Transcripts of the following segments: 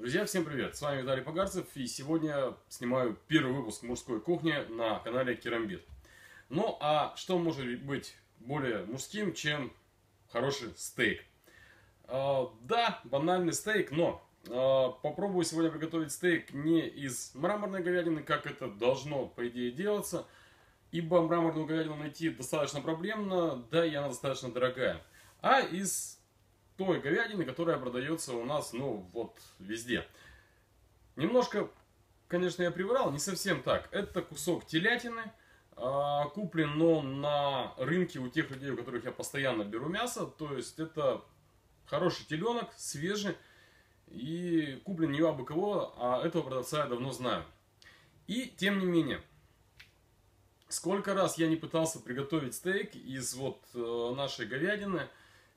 Друзья, всем привет! С вами Виталий Погарцев, и сегодня снимаю первый выпуск мужской кухни на канале Керамбит. Ну а что может быть более мужским, чем хороший стейк? Да, банальный стейк, но попробую сегодня приготовить стейк не из мраморной говядины, как это должно по идее делаться, ибо мраморную говядину найти достаточно проблемно, да и она достаточно дорогая, а из той говядины, которая продается у нас, ну, вот, везде. Немножко, конечно, я приврал, не совсем так. Это кусок телятины, куплен он на рынке у тех людей, у которых я постоянно беру мясо. То есть это хороший теленок, свежий, и куплен не абы кого, а этого продавца я давно знаю. И, тем не менее, сколько раз я не пытался приготовить стейк из вот нашей говядины,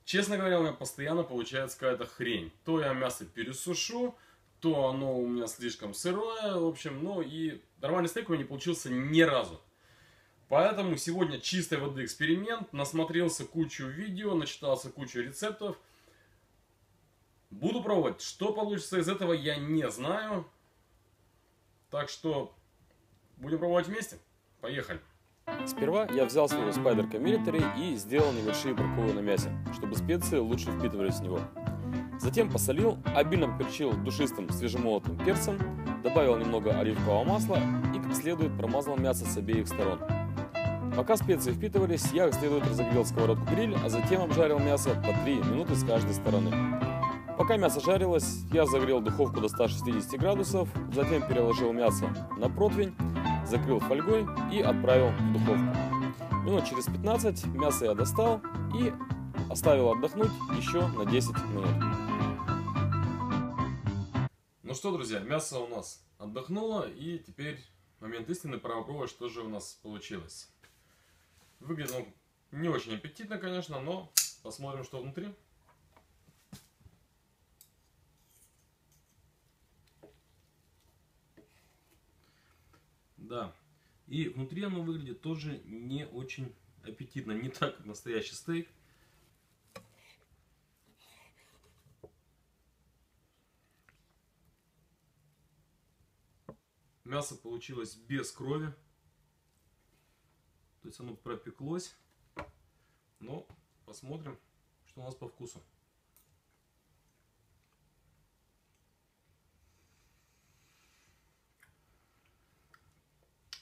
честно говоря, у меня постоянно получается какая-то хрень. То я мясо пересушу, то оно у меня слишком сырое, в общем, ну и нормальный стейк у меня не получился ни разу. Поэтому сегодня чистой воды эксперимент, насмотрелся кучу видео, начитался кучу рецептов. Буду пробовать, что получится из этого, я не знаю. Так что будем пробовать вместе, поехали. Сперва я взял свою Spyderco милитари и сделал небольшие бракулы на мясе, чтобы специи лучше впитывались в него. Затем посолил, обильно поперчил душистым свежемолотым перцем, добавил немного оливкового масла и как следует промазал мясо с обеих сторон. Пока специи впитывались, я как следует разогрел сковородку гриль, а затем обжарил мясо по 3 минуты с каждой стороны. Пока мясо жарилось, я загрел духовку до 160 градусов, затем переложил мясо на противень, закрыл фольгой и отправил в духовку. Минут через 15 мясо я достал и оставил отдохнуть еще на 10 минут. Ну что, друзья, мясо у нас отдохнуло, и теперь момент истины, пора попробовать, что же у нас получилось. Выглядит он не очень аппетитно, конечно, но посмотрим, что внутри. Да, и внутри оно выглядит тоже не очень аппетитно, не так, как настоящий стейк. Мясо получилось без крови, то есть оно пропеклось, но посмотрим, что у нас по вкусу.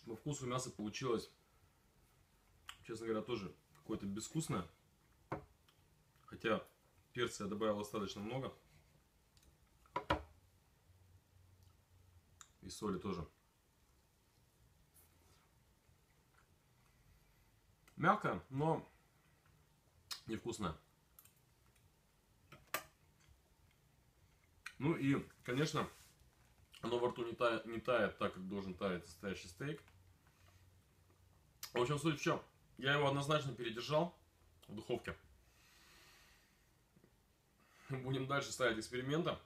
По вкусу мясо получилось, честно говоря, тоже какое-то безвкусное, хотя перца я добавил достаточно много и соли тоже. Мягкое, но невкусное. Ну и, конечно, оно во рту не тает так, как должен таять настоящий стейк. В общем, суть в чем? Я его однозначно передержал в духовке. Будем дальше ставить эксперименты.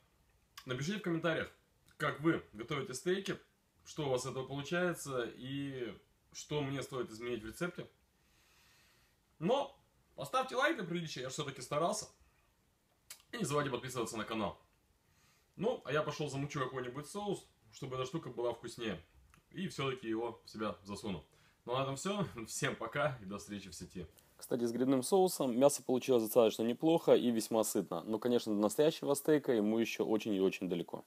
Напишите в комментариях, как вы готовите стейки, что у вас из этого получается и что мне стоит изменить в рецепте. Но поставьте лайк для приличия, я все-таки старался. И не забывайте подписываться на канал. Ну, а я пошел замучу какой-нибудь соус, чтобы эта штука была вкуснее. И все-таки его в себя засуну. Ну, на этом все. Всем пока и до встречи в сети. Кстати, с грибным соусом мясо получилось достаточно неплохо и весьма сытно. Но, конечно, до настоящего стейка ему еще очень и очень далеко.